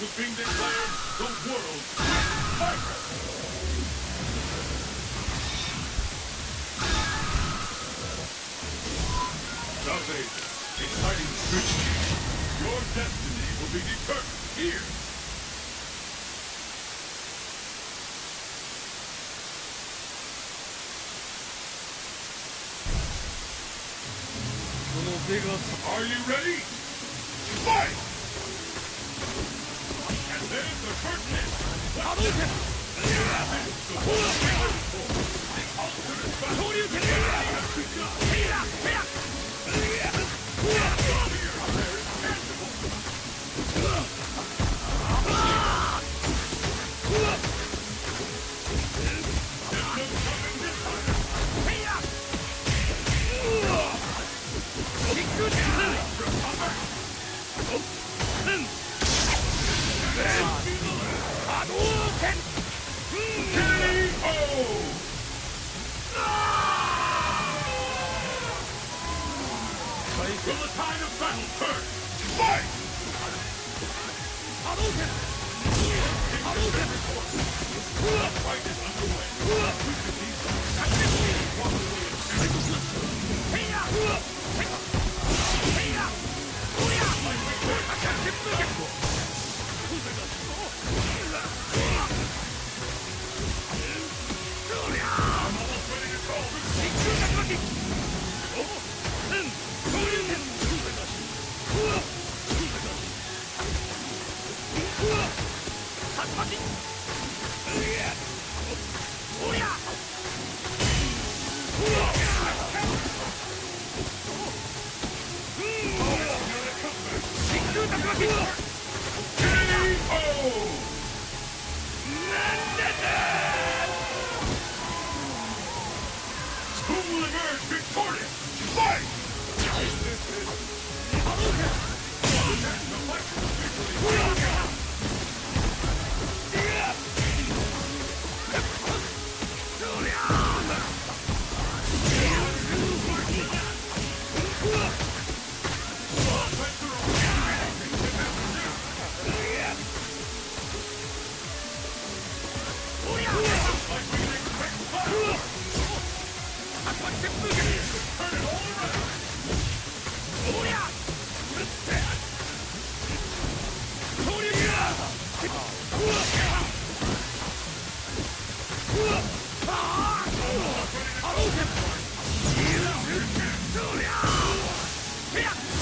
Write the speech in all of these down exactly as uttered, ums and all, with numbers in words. who've been declared the world's fighter. Now they, exciting switch change. Your destiny will be determined here. Are you ready? Fight! And there's the curtain. What is it? The whole thing is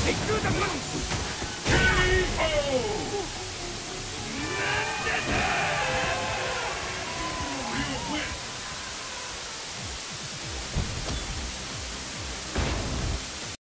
Take through the moon!